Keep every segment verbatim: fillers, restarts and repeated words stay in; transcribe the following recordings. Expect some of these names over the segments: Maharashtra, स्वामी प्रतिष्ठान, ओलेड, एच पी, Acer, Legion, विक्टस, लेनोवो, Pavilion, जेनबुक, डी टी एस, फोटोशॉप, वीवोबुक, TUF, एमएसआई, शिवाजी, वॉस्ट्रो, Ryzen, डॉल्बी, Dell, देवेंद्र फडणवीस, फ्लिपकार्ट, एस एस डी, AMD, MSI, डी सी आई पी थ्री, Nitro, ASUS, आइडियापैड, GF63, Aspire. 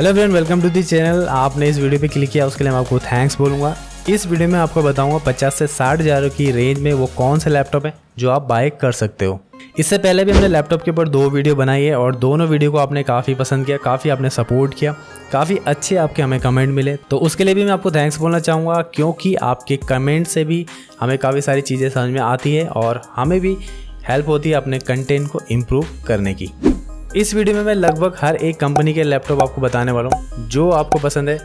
Hello friend, welcome to the channel. आपने इस video पे क्लिक किया उसके लिए मैं आपको थैंक्स बोलूँगा। इस वीडियो में आपको बताऊंगा पचास से साठ हज़ार की रेंज में वो कौन से लैपटॉप है जो आप बाय कर सकते हो। इससे पहले भी हमने लैपटॉप के ऊपर दो वीडियो बनाई है और दोनों वीडियो को आपने काफ़ी पसंद किया, काफ़ी आपने सपोर्ट किया, काफ़ी अच्छे आपके हमें कमेंट मिले, तो उसके लिए भी मैं आपको थैंक्स बोलना चाहूँगा क्योंकि आपके कमेंट से भी हमें काफ़ी सारी चीज़ें समझ में आती है और हमें भी हेल्प होती है अपने कंटेंट को इम्प्रूव करने की। इस वीडियो में मैं लगभग हर एक कंपनी के लैपटॉप आपको बताने वाला हूँ। जो आपको पसंद है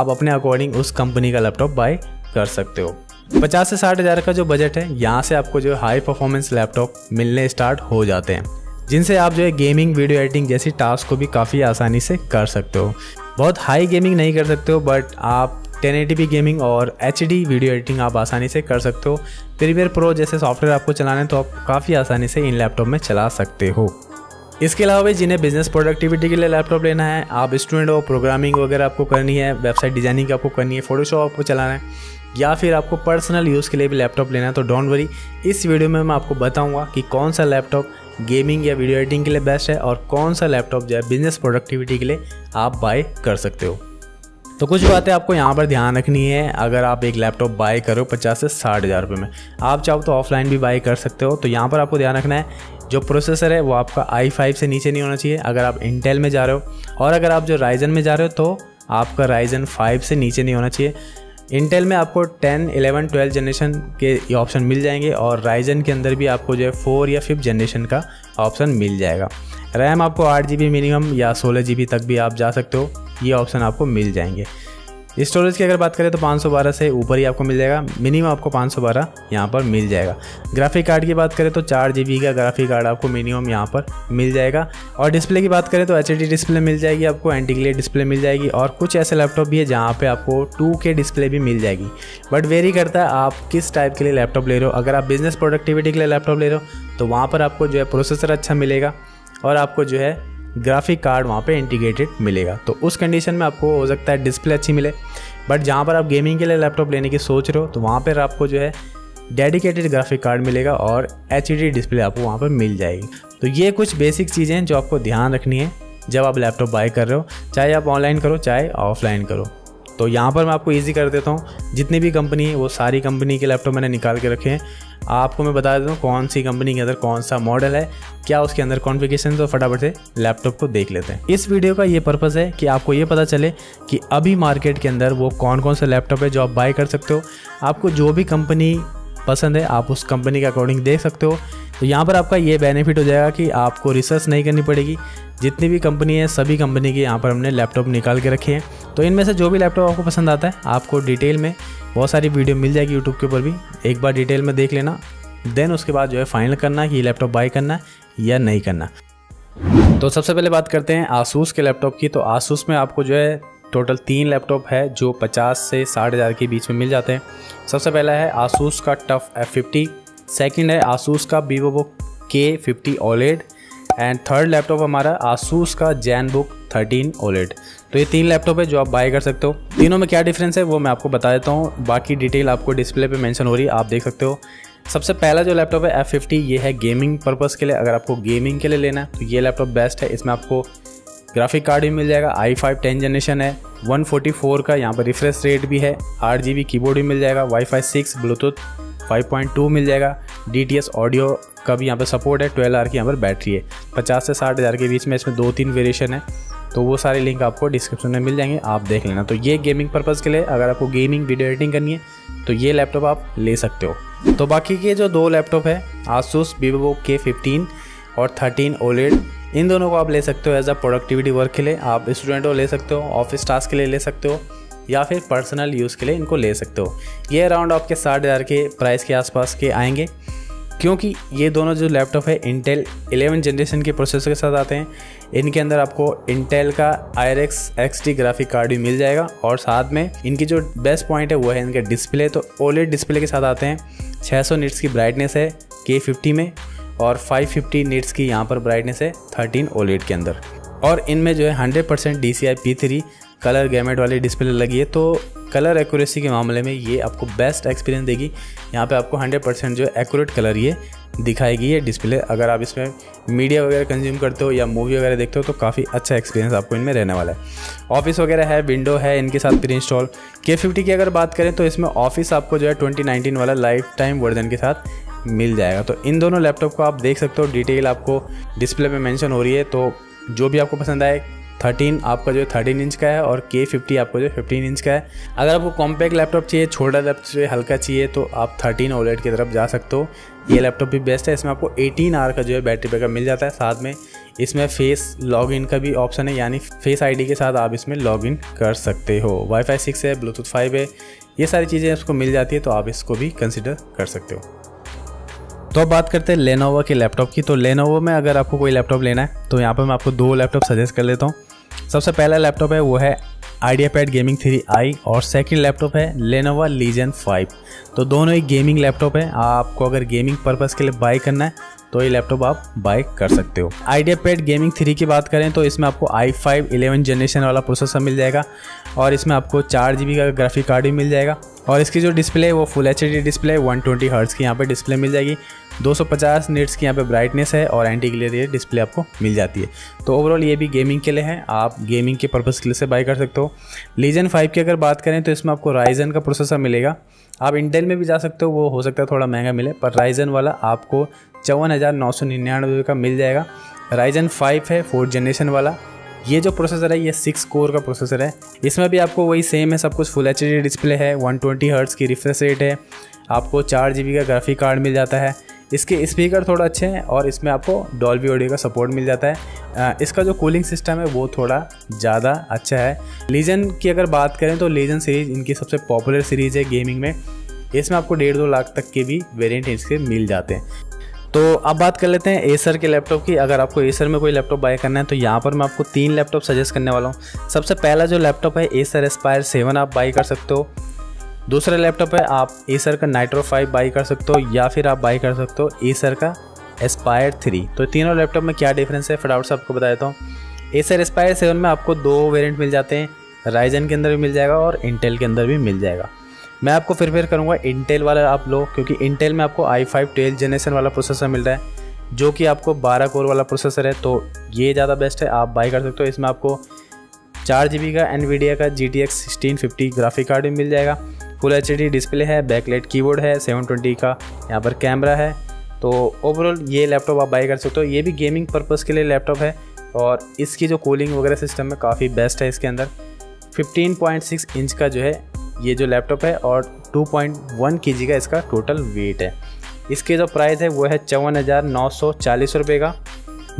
आप अपने अकॉर्डिंग उस कंपनी का लैपटॉप बाय कर सकते हो। पचास से साठ हज़ार का जो बजट है, यहाँ से आपको जो हाई परफॉर्मेंस लैपटॉप मिलने स्टार्ट हो जाते हैं, जिनसे आप जो है गेमिंग, वीडियो एडिटिंग जैसी टास्क को भी काफ़ी आसानी से कर सकते हो। बहुत हाई गेमिंग नहीं कर सकते हो, बट आप टेन एटी पी गेमिंग और एच डी वीडियो एडिटिंग आप आसानी से कर सकते हो। प्रीमियर प्रो जैसे सॉफ्टवेयर आपको चलाने हैं तो आप काफ़ी आसानी से इन लैपटॉप में चला सकते हो। इसके अलावा भी जिन्हें बिजनेस प्रोडक्टिविटी के लिए लैपटॉप लेना है, आप स्टूडेंट हो, प्रोग्रामिंग वगैरह आपको करनी है, वेबसाइट डिजाइनिंग आपको करनी है, फोटोशॉप आपको चलाना है, या फिर आपको पर्सनल यूज़ के लिए भी लैपटॉप लेना है, तो डोंट वरी, इस वीडियो में मैं आपको बताऊंगा कि कौन सा लैपटॉप गेमिंग या वीडियो एडिटिंग के लिए बेस्ट है और कौन सा लैपटॉप जो है बिजनेस प्रोडक्टिविटी के लिए आप बाय कर सकते हो। तो कुछ बातें आपको यहाँ पर ध्यान रखनी है। अगर आप एक लैपटॉप बाय करो पचास से साठ हज़ार रुपये में, आप चाहो तो ऑफलाइन भी बाय कर सकते हो, तो यहाँ पर आपको ध्यान रखना है जो प्रोसेसर है वो आपका आई फाइव से नीचे नहीं होना चाहिए अगर आप इंटेल में जा रहे हो, और अगर आप जो राइजन में जा रहे हो तो आपका राइजन फाइव से नीचे नहीं होना चाहिए। इंटेल में आपको टेन, इलेवन, ट्वेल्व जनरेशन के ऑप्शन मिल जाएंगे और राइजन के अंदर भी आपको जो है फोर या फिफ्थ जनरेशन का ऑप्शन मिल जाएगा। रैम आपको आठ जी बी मिनिमम या सोलह जी बी तक भी आप जा सकते हो, ये ऑप्शन आपको मिल जाएंगे। स्टोरेज की अगर बात करें तो पाँच सौ बारह से ऊपर ही आपको मिल जाएगा, मिनिमम आपको पाँच सौ बारह यहाँ पर मिल जाएगा। ग्राफिक कार्ड की बात करें तो चार जी बी का ग्राफिक कार्ड आपको मिनिमम यहाँ पर मिल जाएगा। और डिस्प्ले की बात करें तो एच डी डिस्प्ले मिल जाएगी आपको, एंटी ग्लेयर डिस्प्ले मिल जाएगी, और कुछ ऐसे लैपटॉप भी है जहाँ पे आपको टू के डिस्प्ले भी मिल जाएगी। बट वेरी करता है आप किस टाइप के लिए लैपटॉप ले रहे हो। अगर आप बिजनेस प्रोडक्टिविटी के लिए लैपटॉप ले रहे हो तो वहाँ पर आपको जो है प्रोसेसर अच्छा मिलेगा और आपको जो है ग्राफिक कार्ड वहाँ पे इंटीग्रेटेड मिलेगा, तो उस कंडीशन में आपको हो सकता है डिस्प्ले अच्छी मिले। बट जहाँ पर आप गेमिंग के लिए लैपटॉप लेने की सोच रहे हो तो वहाँ पर आपको जो है डेडिकेटेड ग्राफिक कार्ड मिलेगा और एच डी डिस्प्ले आपको वहाँ पर मिल जाएगी। तो ये कुछ बेसिक चीज़ें हैं जो आपको ध्यान रखनी है जब आप लैपटॉप बाय कर रहे हो, चाहे आप ऑनलाइन करो चाहे ऑफलाइन करो। तो यहाँ पर मैं आपको ईजी कर देता हूँ, जितनी भी कंपनी है वो सारी कंपनी के लैपटॉप मैंने निकाल के रखे हैं। आपको मैं बता देता हूँ कौन सी कंपनी के अंदर कौन सा मॉडल है, क्या उसके अंदर कॉन्फ़िगरेशन, तो फटाफट से लैपटॉप को देख लेते हैं। इस वीडियो का ये पर्पस है कि आपको ये पता चले कि अभी मार्केट के अंदर वो कौन कौन सा लैपटॉप है जो आप बाय कर सकते हो। आपको जो भी कंपनी पसंद है आप उस कंपनी के अकॉर्डिंग देख सकते हो। तो यहाँ पर आपका ये बेनिफिट हो जाएगा कि आपको रिसर्च नहीं करनी पड़ेगी। जितनी भी कंपनी है सभी कंपनी के यहाँ पर हमने लैपटॉप निकाल के रखे हैं, तो इनमें से जो भी लैपटॉप आपको पसंद आता है आपको डिटेल में बहुत सारी वीडियो मिल जाएगी यूट्यूब के ऊपर भी, एक बार डिटेल में देख लेना, देन उसके बाद जो है फाइनल करना है कि ये लैपटॉप बाय करना है या नहीं करना। तो सबसे पहले बात करते हैं आसूस के लैपटॉप की। तो आसूस में आपको जो है टोटल तीन लैपटॉप है जो पचास से साठ हज़ार के बीच में मिल जाते हैं। सबसे पहला है आसूस का टफ एफ फिफ्टी, सेकेंड है आसूस का वीवोबुक K fifty ओलेड, and third laptop हमारा आसूस का जेनबुक थर्टीन ओलेड। तो ये तीन लैपटॉप है जो आप बाय कर सकते हो। तीनों में क्या डिफरेंस है वो मैं आपको बता देता हूँ, बाकी डिटेल आपको डिस्प्ले पे मेंशन हो रही है, आप देख सकते हो। सबसे पहला जो लैपटॉप है एफ फिफ्टी, ये है गेमिंग पर्पज़ के लिए। अगर आपको गेमिंग के लिए लेना है तो ये लैपटॉप बेस्ट है। इसमें आपको ग्राफिक कार्ड भी मिल जाएगा, आई फाइव टेन जनरेशन है, वन फोर्टी फोर का यहाँ पर रिफ्रेश रेट भी है, आठ जी बी कीबोर्ड भी मिल जाएगा, WiFi six, Bluetooth five point two मिल जाएगा, डी टी एस ऑडियो का भी यहाँ पर सपोर्ट है, ट्वेल्व आवर की यहाँ पर बैटरी है। पचास से साठ हज़ार के बीच में इसमें दो तीन वेरिएशन है, तो वो सारे लिंक आपको डिस्क्रिप्शन में मिल जाएंगे, आप देख लेना। तो ये गेमिंग पर्पज़ के लिए, अगर आपको गेमिंग वीडियो एडिटिंग करनी है तो ये लैपटॉप आप ले सकते हो। तो बाकी के जो दो लैपटॉप है आसूस वीवोबुक के फिफ्टीन और थर्टीन ओलेड, इन दोनों को आप ले सकते हो एज अ प्रोडक्टिविटी वर्क के लिए। आप स्टूडेंट हो ले सकते हो, ऑफिस टास्क के लिए ले सकते हो, या फिर पर्सनल यूज़ के लिए इनको ले सकते हो। ये अराउंड आपके साठ हज़ार के प्राइस के आसपास के आएंगे, क्योंकि ये दोनों जो लैपटॉप है इंटेल इलेवन जनरेशन के प्रोसेसर के साथ आते हैं। इनके अंदर आपको इंटेल का I R X X T graphic card भी मिल जाएगा, और साथ में इनकी जो बेस्ट पॉइंट है वो है इनके डिस्प्ले। तो ओलेड डिस्प्ले के साथ आते हैं, छह सौ निट्स की ब्राइटनेस है के फिफ्टी में और फाइव फिफ्टी निट्स की यहाँ पर ब्राइटनेस है थर्टीन ओलेड के अंदर, और इनमें जो है hundred percent डी सी आई पी थ्री colour gamut वाली डिस्प्ले लगी है, तो कलर एक्यूरेसी के मामले में ये आपको बेस्ट एक्सपीरियंस देगी। यहाँ पे आपको हंड्रेड परसेंट जो एक्यूरेट कलर ये दिखाएगी ये डिस्प्ले। अगर आप इसमें मीडिया वगैरह कंज्यूम करते हो या मूवी वगैरह देखते हो तो काफ़ी अच्छा एक्सपीरियंस आपको इनमें रहने वाला है। ऑफिस वगैरह है, विंडो है इनके साथ प्री इंस्टॉल। के फिफ्टी की अगर बात करें तो इसमें ऑफिस आपको जो है ट्वेंटी नाइनटीन वाला लाइफ टाइम वर्जन के साथ मिल जाएगा। तो इन दोनों लैपटॉप को आप देख सकते हो, डिटेल आपको डिस्प्ले में मेंशन हो रही है। तो जो भी आपको पसंद आए, थर्टीन आपका जो है थर्टीन इंच का है और के फिफ्टी आपको जो है फिफ्टीन इंच का है। अगर आपको कॉम्पैक्ट लैपटॉप चाहिए, छोटा लैपटॉप चाहिए, हल्का चाहिए तो आप थर्टीन ओलेड की तरफ जा सकते हो। ये लैपटॉप भी बेस्ट है। इसमें आपको एटीन आवर का जो है बैटरी बैकअप मिल जाता है। साथ में इसमें फेस लॉगिन का भी ऑप्शन है, यानी फेस आईडी के साथ आप इसमें लॉगिन कर सकते हो। वाईफाई सिक्स है, ब्लूटूथ फाइव है, ये सारी चीज़ें इसको मिल जाती है, तो आप इसको भी कंसिडर कर सकते हो। तो अब बात करते हैं लेनोवो के लैपटॉप की। तो लेनोवो में अगर आपको कोई लैपटॉप लेना है तो यहाँ पर मैं आपको दो लैपटॉप सजेस्ट कर लेता हूँ। सबसे पहला लैपटॉप है वो है आइडियापैड गेमिंग थ्री आई और सेकंड लैपटॉप है लेनोवो लीजन फाइव। तो दोनों ही गेमिंग लैपटॉप है। आपको अगर गेमिंग पर्पस के लिए बाय करना है तो ये लैपटॉप आप बाय कर सकते हो। आइडियापैड गेमिंग थ्री की बात करें तो इसमें आपको आई फाइव इलेवन जनरेशन वाला प्रोसेसर मिल जाएगा और इसमें आपको चार जी बी का ग्राफिक कार्ड भी मिल जाएगा और इसकी जो डिस्प्ले है वो full H D display one twenty hertz की यहाँ पे डिस्प्ले मिल जाएगी। टू फिफ्टी निट्स की यहाँ पे ब्राइटनेस है और एंटी ग्लेयर ये डिस्प्ले आपको मिल जाती है। तो ओवरऑल ये भी गेमिंग के लिए है, आप गेमिंग के पर्पज़ के लिए से बाय कर सकते हो। लीजन फाइव की अगर बात करें तो इसमें आपको राइजन का प्रोसेसर मिलेगा। आप इंटेल में भी जा सकते हो, वो हो सकता है थोड़ा महंगा मिले, पर राइजन वाला आपको चौवन हज़ार नौ सौ निन्यानवे का मिल जाएगा। राइजन फाइव है फोर्थ जनरेशन वाला। ये जो प्रोसेसर है ये सिक्स कोर का प्रोसेसर है। इसमें भी आपको वही सेम है, सब कुछ फुल एच डी डिस्प्ले है, वन ट्वेंटी हर्ट्ज की रिफ्रेश रेट है, आपको चार जी बी का ग्राफिक कार्ड मिल जाता है, इसके स्पीकर थोड़ा अच्छे हैं और इसमें आपको डॉल्बी ऑडियो का सपोर्ट मिल जाता है। इसका जो कूलिंग सिस्टम है वो थोड़ा ज़्यादा अच्छा है। लीजन की अगर बात करें तो लीजन सीरीज़ इनकी सबसे पॉपुलर सीरीज़ है गेमिंग में। इसमें आपको डेढ़ दो लाख तक के भी वेरिएंट इसके मिल जाते हैं। तो अब बात कर लेते हैं एसर के लैपटॉप की। अगर आपको एसर में कोई लैपटॉप बाय करना है तो यहाँ पर मैं आपको तीन लैपटॉप सजेस्ट करने वाला हूँ। सबसे पहला जो लैपटॉप है एसर एस्पायर सेवन आप बाय कर सकते हो। दूसरा लैपटॉप है आप एसर का नाइट्रो फाइव बाई कर सकते हो या फिर आप बाई कर सकते हो एसर का एस्पायर थ्री। तो तीनों लैपटॉप में क्या डिफरेंस है फटाफट से आपको बता देता हूँ। एसर एस्पायर सेवन में आपको दो वेरिएंट मिल जाते हैं, राइजन के अंदर भी मिल जाएगा और इंटेल के अंदर भी मिल जाएगा। मैं आपको फिर फिर करूँगा इंटेल वाला आप लो, क्योंकि इंटेल में आपको आई फाइव ट्वेल्व जनरेशन वाला प्रोसेसर मिल रहा है जो कि आपको बारह कोर वाला प्रोसेसर है, तो ये ज़्यादा बेस्ट है, आप बाई कर सकते हो। इसमें आपको चार जी बी का एनवीडिया का G T X sixteen fifty graphic card भी मिल जाएगा, फुल एच डी डिस्प्ले है, बैकलाइट कीबोर्ड है, सेवन ट्वेंटी का यहाँ पर कैमरा है। तो ओवरऑल ये लैपटॉप आप बाय कर सकते हो। ये भी गेमिंग पर्पस के लिए लैपटॉप है और इसकी जो कूलिंग वगैरह सिस्टम है काफ़ी बेस्ट है। इसके अंदर फिफ्टीन पॉइंट सिक्स इंच का जो है ये जो लैपटॉप है और टू पॉइंट वन केजी का इसका टोटल वेट है। इसके जो प्राइस है वो है चौवन हज़ार नौ सौ चालीस रुपये का।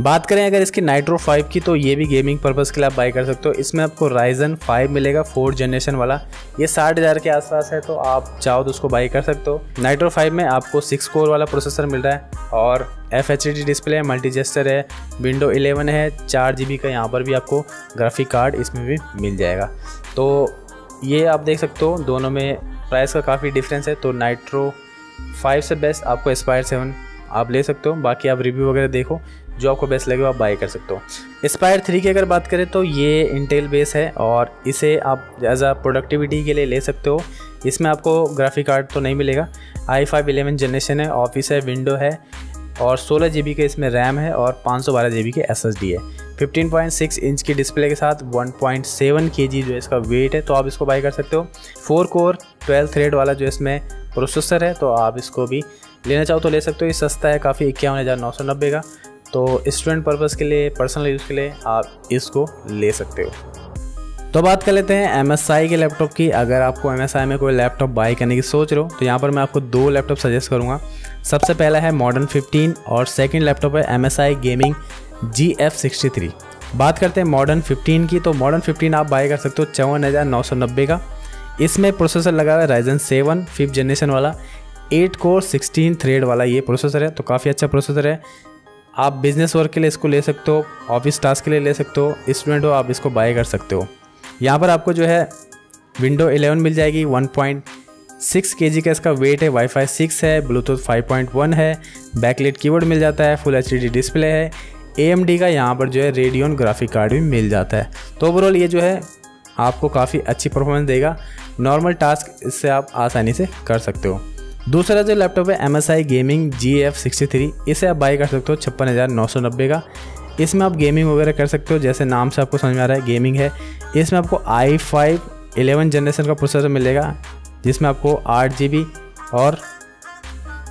बात करें अगर इसकी नाइट्रो फाइव की तो ये भी गेमिंग पर्पज़ के लिए आप बाई कर सकते हो। इसमें आपको राइजन फाइव मिलेगा फोर्थ जनरेशन वाला, ये साठ हज़ार के आसपास है, तो आप चाहो तो उसको बाई कर सकते हो। नाइट्रो फाइव में आपको सिक्स कोर वाला प्रोसेसर मिल रहा है और एफ एच डी डिस्प्ले है, मल्टी जेस्टर है, विंडो इलेवन है, चार जी बी का यहाँ पर भी आपको ग्राफिक कार्ड इसमें भी मिल जाएगा। तो ये आप देख सकते हो दोनों में प्राइस का काफ़ी डिफरेंस है। तो नाइट्रो फाइव से बेस्ट आपको एस्पायर सेवन आप ले सकते हो। बाकी आप रिव्यू वगैरह देखो, जो आपको बेस्ट लगे आप बाय कर सकते हो। एस्पायर थ्री की अगर बात करें तो ये इंटेल बेस है और इसे आप एज आ प्रोडक्टिविटी के लिए ले सकते हो। इसमें आपको ग्राफिक कार्ड तो नहीं मिलेगा, आई फाइव इलेवन जनरेशन है, ऑफिस है, विंडो है और सोलह जी बी के इसमें रैम है और पाँच सौ बारह जी बी के एस एस डी है। फिफ्टीन पॉइंट सिक्स इंच की डिस्प्ले के साथ वन पॉइंट सेवन केजी जो इसका वेट है, तो आप इसको बाय कर सकते हो। फोर कोर ट्वेल्व थ्रेड वाला जो इसमें प्रोसेसर है, तो आप इसको भी लेना चाहो तो ले सकते हो। ये सस्ता है काफ़ी, इक्यावन हज़ार नौ सौ नब्बे का। तो स्टूडेंट पर्पस के लिए, पर्सनल यूज़ के लिए आप इसको ले सकते हो। तो बात कर लेते हैं एमएसआई के लैपटॉप की। अगर आपको एमएसआई में कोई लैपटॉप बाय करने की सोच रहे हो तो यहाँ पर मैं आपको दो लैपटॉप सजेस्ट करूँगा। सबसे पहला है मॉडर्न फिफ्टीन और सेकंड लैपटॉप है एमएसआई gaming G F sixty three. बात करते हैं मॉडर्न फिफ्टीन की, तो मॉडर्न फिफ्टीन आप बाय कर सकते हो चौवन हज़ार नौ सौ नब्बे का। इसमें प्रोसेसर लगा हुआ है राइजन सेवन फिफ्थ जनरेशन वाला, एट कोर सिक्सटीन थ्रेड वाला ये प्रोसेसर है, तो काफ़ी अच्छा प्रोसेसर है। आप बिजनेस वर्क के लिए इसको ले सकते हो, ऑफिस टास्क के लिए ले सकते हो, स्टूडेंट हो आप इसको बाय कर सकते हो। यहाँ पर आपको जो है विंडो इलेवन मिल जाएगी, वन पॉइंट सिक्स केजी का इसका वेट है, वाईफाई सिक्स है, ब्लूटूथ फाइव पॉइंट वन है, बैकलाइट कीबोर्ड मिल जाता है, फुल एचडी डिस्प्ले है, एएमडी का यहाँ पर जो है रेडियन ग्राफिक कार्ड भी मिल जाता है। तो ओवरऑल ये जो है आपको काफ़ी अच्छी परफॉर्मेंस देगा। नॉर्मल टास्क इससे आप आसानी से कर सकते हो। दूसरा जो लैपटॉप है M S I gaming G F sixty three, इसे आप बाई कर सकते हो छप्पन हज़ार नौ सौ नब्बे का। इसमें आप गेमिंग वगैरह कर सकते हो, जैसे नाम से आपको समझ में आ रहा है गेमिंग है। इसमें आपको आई फाइव एलेवन जनरेशन का प्रोसेसर मिलेगा, जिसमें आपको आठ जी बी और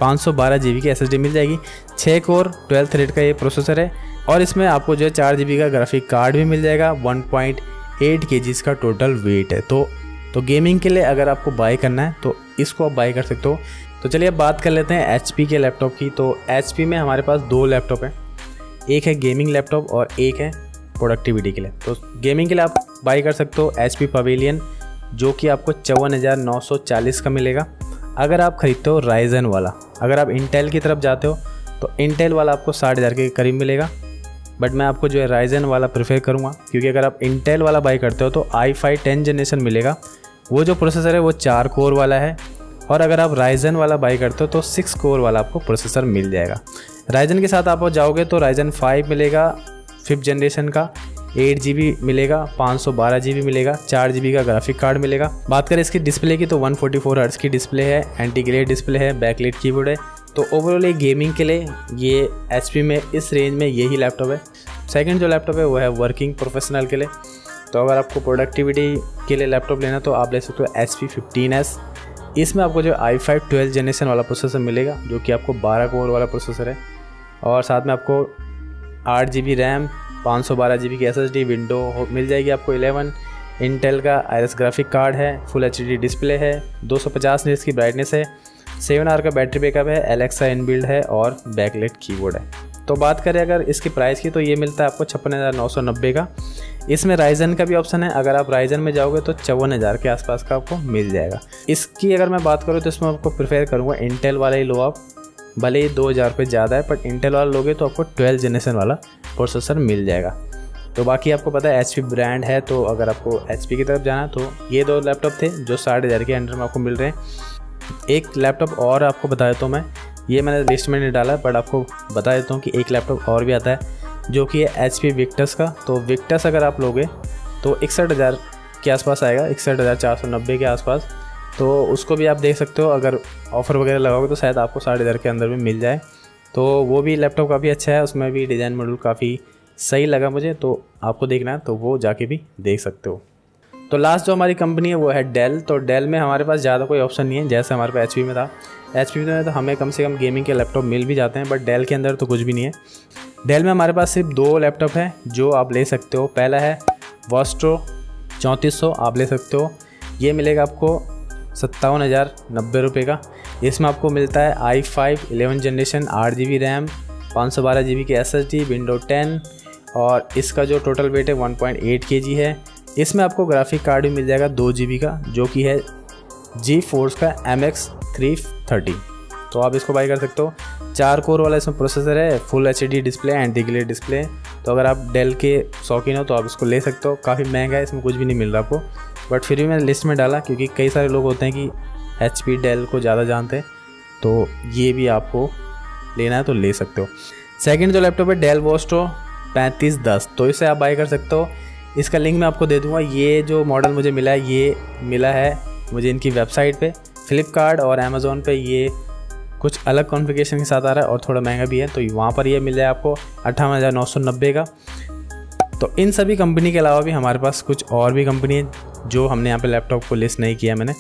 पाँच सौ बारह जी बी की एस एस डी मिल जाएगी। छः कोर ट्वेल्व थ्रेड का ये प्रोसेसर है और इसमें आपको जो है चार जी बी का ग्राफिक कार्ड भी मिल जाएगा। वन पॉइंट एट के जी इसका टोटल वेट है। तो तो गेमिंग के लिए अगर आपको बाय करना है तो इसको आप बाय कर सकते हो। तो चलिए अब बात कर लेते हैं एच पी के लैपटॉप की। तो एच पी में हमारे पास दो लैपटॉप हैं, एक है गेमिंग लैपटॉप और एक है प्रोडक्टिविटी के लिए। तो गेमिंग के लिए आप बाई कर सकते हो एच पी पवेलियन, जो कि आपको चौवन हज़ार नौ सौ चालीस का मिलेगा। अगर आप ख़रीदते हो राइजन वाला, अगर आप इंटेल की तरफ जाते हो तो इंटेल वाला आपको साठ हज़ार के करीब मिलेगा, बट मैं आपको जो है राइजन वाला प्रेफर करूँगा, क्योंकि अगर आप इंटेल वाला बाई करते हो तो आई फाइव टेन जनरेशन मिलेगा। वो जो प्रोसेसर है वो चार कोर वाला है, और अगर आप राइजन वाला बाई करते हो तो सिक्स कोर वाला आपको प्रोसेसर मिल जाएगा। राइजन के साथ आप जाओगे तो राइजन फाइव मिलेगा फिफ्थ जनरेशन का, एट जी बी मिलेगा, पाँच सौ बारह जी बी मिलेगा, चार जी बी का ग्राफिक कार्ड मिलेगा। बात करें इसकी डिस्प्ले की तो वन फोर्टी फोर हर्ट्ज़ की डिस्प्ले है, एंटी ग्लेड डिस्प्ले है, बैकलाइट कीबोर्ड है। तो ओवरऑल ये गेमिंग के लिए ये एच पी में इस रेंज में यही लैपटॉप है। सेकेंड जो लैपटॉप है वो है वर्किंग प्रोफेशनल के लिए। तो अगर आपको प्रोडक्टिविटी के लिए लैपटॉप लेना तो आप ले सकते हो एच पी फिफ्टीन एस। इसमें आपको जो आई फाइव ट्वेल्व जनरेशन वाला प्रोसेसर मिलेगा, जो कि आपको बारह कोर वाला प्रोसेसर है, और साथ में आपको आठ जी बी रैम, पाँच सौ बारह जी बी की एस एस डी, विंडो मिल जाएगी आपको इलेवन, इंटेल का आईरिस ग्राफिक कार्ड है, फुल एच डी डिस्प्ले है, दो सौ पचास निट्स की ब्राइटनेस है, सेवन आवर का बैटरी बैकअप है, एलेक्सा इनबिल्ड है और बैकलाइट कीबोर्ड है। तो बात करें अगर इसकी प्राइस की तो ये मिलता है आपको छप्पन हज़ार नौ सौ नब्बे का। इसमें राइजन का भी ऑप्शन है, अगर आप राइजन में जाओगे तो चौवन हज़ार के आसपास का आपको मिल जाएगा। इसकी अगर मैं बात करूँ तो इसमें आपको प्रेफर करूँगा इंटेल वाला ही लो आप, भले ही दो हज़ार रुपये ज़्यादा है, बट इंटेल वाला लोगे तो आपको ट्वेल्व जनरेशन वाला प्रोसेसर मिल जाएगा। तो बाकी आपको पता है एच पी ब्रांड है, तो अगर आपको एच पी की तरफ जाना तो ये दो लैपटॉप थे जो साठ हज़ार के अंडर में आपको मिल रहे हैं। एक लैपटॉप और आपको बता देता हूँ मैं, ये मैंने लिस्ट में नहीं डाला, बट आपको बता देता हूँ कि एक लैपटॉप और भी आता है जो कि है एच पी विक्टस का। तो विक्टस अगर आप लोगे तो इकसठ हज़ार के आसपास आएगा, इकसठ हज़ार चार सौ नब्बे के आसपास। तो उसको भी आप देख सकते हो, अगर ऑफ़र वगैरह लगाओगे तो शायद आपको साढ़े हज़ार के अंदर में मिल जाए। तो वो भी लैपटॉप काफ़ी अच्छा है, उसमें भी डिज़ाइन मॉडल काफ़ी सही लगा मुझे। तो आपको देखना है तो वो जाके भी देख सकते हो। तो लास्ट जो हमारी कंपनी है वो है डेल। तो डेल में हमारे पास ज़्यादा कोई ऑप्शन नहीं है, जैसे हमारे पास एच पी में था। एच पी में तो हमें कम से कम गेमिंग के लैपटॉप मिल भी जाते हैं, बट डेल के अंदर तो कुछ भी नहीं है। डेल में हमारे पास सिर्फ दो लैपटॉप हैं जो आप ले सकते हो। पहला है वॉस्ट्रो चौंतीस सौ, आप ले सकते हो, ये मिलेगा आपको सत्तावन हज़ार नब्बे रुपये का। इसमें आपको मिलता है आई फाइव एलेवन जनरेशन, आठ जी बी रैम, पाँच सौ बारह जी बी की एस एस डी, window ten, और इसका जो टोटल वेट है one point eight K G है। इसमें आपको ग्राफिक कार्ड भी मिल जाएगा दो जी बी का, जो कि है जी फोर्स का एम एक्स थ्री थर्टी। तो आप इसको बाई कर सकते हो। चार कोर वाला इसमें प्रोसेसर है, full H D display, anti glare display. तो अगर आप डेल के शौकीन हो तो आप इसको ले सकते हो। काफ़ी महंगा है, इसमें कुछ भी नहीं मिल रहा आपको, बट फिर भी मैंने लिस्ट में डाला क्योंकि कई सारे लोग होते हैं कि एच पी डेल को ज़्यादा जानते हैं, तो ये भी आपको लेना है तो ले सकते हो। सेकेंड जो लैपटॉप है डेल वोस्ट्रो पैंतीस दस, तो इसे आप बाई कर सकते हो। इसका लिंक मैं आपको दे दूँगा। ये जो मॉडल मुझे मिला है, ये मिला है मुझे इनकी वेबसाइट पे, फ्लिपकार्ट और अमेज़ोन पे। ये कुछ अलग कॉन्फ़िगरेशन के साथ आ रहा है और थोड़ा महंगा भी है, तो वहाँ पर ये मिल जाए आपको अट्ठावन हज़ार नौ सौ नब्बे का। तो इन सभी कंपनी के अलावा भी हमारे पास कुछ और भी कंपनी है जो हमने यहाँ पे लैपटॉप को लिस्ट नहीं किया मैंने।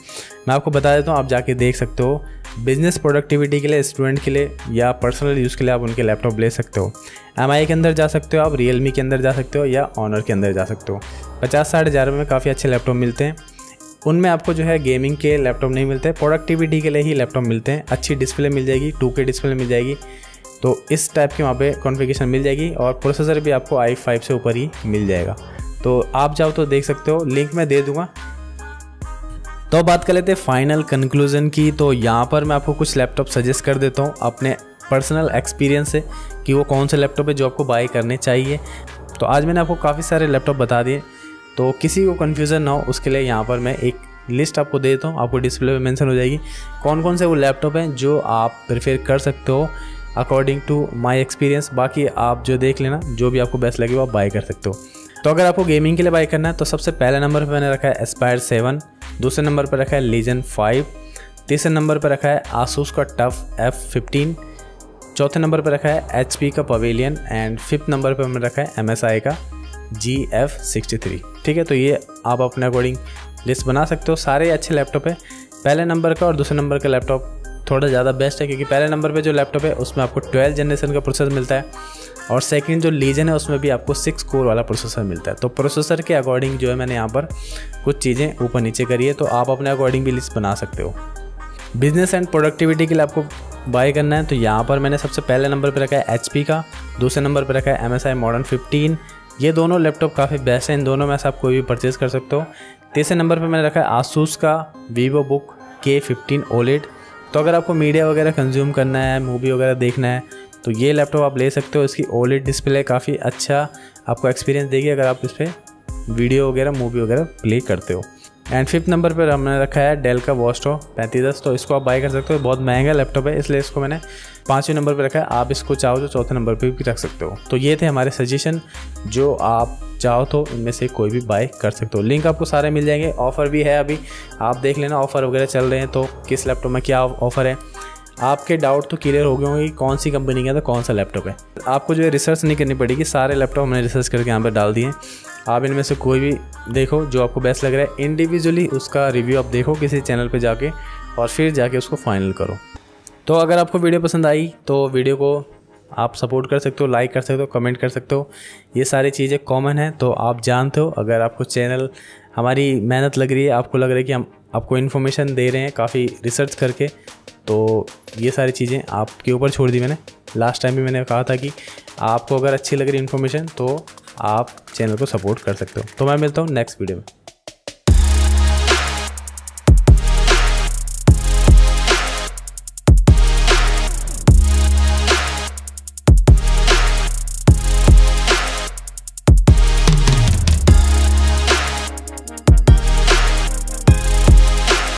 मैं आपको बता देता हूँ, आप जाके देख सकते हो। बिज़नेस प्रोडक्टिविटी के लिए, स्टूडेंट के लिए या पर्सनल यूज़ के लिए आप उनके लैपटॉप ले सकते हो। एम आई के अंदर जा सकते हो आप, रियल मी के अंदर जा सकते हो या ऑनर के अंदर जा सकते हो। पचास साठ हज़ार में काफ़ी अच्छे लैपटॉप मिलते हैं। उनमें आपको जो है गेमिंग के लैपटॉप नहीं मिलते, प्रोडक्टिविटी के लिए ही लैपटॉप मिलते हैं। अच्छी डिस्प्ले मिल जाएगी, टू के डिस्प्ले मिल जाएगी, तो इस टाइप की वहाँ पे कॉन्फ़िगरेशन मिल जाएगी, और प्रोसेसर भी आपको आई फाइव से ऊपर ही मिल जाएगा। तो आप जाओ तो देख सकते हो, लिंक मैं दे दूँगा। तो बात कर लेते हैं फाइनल कंक्लूज़न की। तो यहाँ पर मैं आपको कुछ लैपटॉप सजेस्ट कर देता हूँ अपने पर्सनल एक्सपीरियंस से, कि वो कौन से लैपटॉप है जो आपको बाय करने चाहिए। तो आज मैंने आपको काफ़ी सारे लैपटॉप बता दिए, तो किसी को कन्फ्यूज़न ना हो उसके लिए यहाँ पर मैं एक लिस्ट आपको दे देता हूँ, आपको डिस्प्ले पे मेंशन हो जाएगी कौन कौन से वो लैपटॉप हैं जो आप प्रेफर कर सकते हो अकॉर्डिंग टू माय एक्सपीरियंस। बाकी आप जो देख लेना, जो भी आपको बेस्ट लगे वो आप बाय कर सकते हो। तो अगर आपको गेमिंग के लिए बाय करना है तो सबसे पहले नंबर पर मैंने रखा है एस्पायर सेवन, दूसरे नंबर पर रखा है लीजन फाइव, तीसरे नंबर पर रखा है आसूस का टफ एफ फिफ्टीन, चौथे नंबर पर रखा है एचपी का पवेलियन एंड फिफ्थ नंबर पर मैंने रखा है एमएसआई का जी एफ सिक्स्टी थ्री। ठीक है, तो ये आप अपने अकॉर्डिंग लिस्ट बना सकते हो। सारे अच्छे लैपटॉप है, पहले नंबर का और दूसरे नंबर का लैपटॉप थोड़ा ज़्यादा बेस्ट है क्योंकि पहले नंबर पे जो लैपटॉप है उसमें आपको ट्वेल्थ जनरेशन का प्रोसेसर मिलता है और सेकंड जो लीजन है उसमें भी आपको सिक्स कोर वाला प्रोसेसर मिलता है। तो प्रोसेसर के अकॉर्डिंग जो है मैंने यहाँ पर कुछ चीज़ें ऊपर नीचे करी है, तो आप अपने अकॉर्डिंग भी लिस्ट बना सकते हो। बिजनेस एंड प्रोडक्टिविटी के लिए आपको बाय करना है तो यहाँ पर मैंने सबसे पहले नंबर पर रखा है एच पी का, दूसरे नंबर पर रखा है M S I modern fifteen. ये दोनों लैपटॉप काफ़ी बेस्ट हैं, इन दोनों में से आप कोई भी परचेज़ कर सकते हो। तीसरे नंबर पर मैंने रखा है आसूस का वीवोबुक के फिफ्टीन ओलेड। तो अगर आपको मीडिया वगैरह कंज्यूम करना है, मूवी वगैरह देखना है तो ये लैपटॉप आप ले सकते हो। इसकी ओलेड डिस्प्ले काफ़ी अच्छा आपको एक्सपीरियंस देगी अगर आप इस पर वीडियो वगैरह मूवी वगैरह प्ले करते हो। एंड फिफ्थ नंबर पर हमने रखा है डेल का वॉस्ट्रो पैंतीस सौ, तो इसको आप बाय कर सकते हो। बहुत महंगा लैपटॉप है इसलिए इसको मैंने पाँचवें नंबर पर रखा है, आप इसको चाहो तो चौथे नंबर पर भी रख सकते हो। तो ये थे हमारे सजेशन, जो आप चाहो तो इनमें से कोई भी बाय कर सकते हो। लिंक आपको सारे मिल जाएंगे, ऑफ़र भी है अभी, आप देख लेना ऑफ़र वगैरह चल रहे हैं तो किस लैपटॉप में क्या ऑफ़र है। आपके डाउट तो क्लियर हो गए होंगे कि कौन सी कंपनी का तो कौन सा लैपटॉप है। आपको जो है रिसर्च नहीं करनी पड़ेगी, सारे लैपटॉप हमने रिसर्च करके यहाँ पर डाल दिए। आप इनमें से कोई भी देखो जो आपको बेस्ट लग रहा है, इंडिविजुअली उसका रिव्यू आप देखो किसी चैनल पर जाके और फिर जाके उसको फाइनल करो। तो अगर आपको वीडियो पसंद आई तो वीडियो को आप सपोर्ट कर सकते हो, लाइक कर सकते हो, कमेंट कर सकते हो। ये सारी चीज़ें कॉमन हैं तो आप जानते हो। अगर आपको चैनल हमारी मेहनत लग रही है, आपको लग रहा है कि हम आपको इन्फॉर्मेशन दे रहे हैं काफ़ी रिसर्च करके, तो ये सारी चीज़ें आपके ऊपर छोड़ दी मैंने। लास्ट टाइम भी मैंने कहा था कि आपको अगर अच्छी लग रही इन्फॉर्मेशन तो आप चैनल को सपोर्ट कर सकते हो। तो मैं मिलता हूँ नेक्स्ट वीडियो में।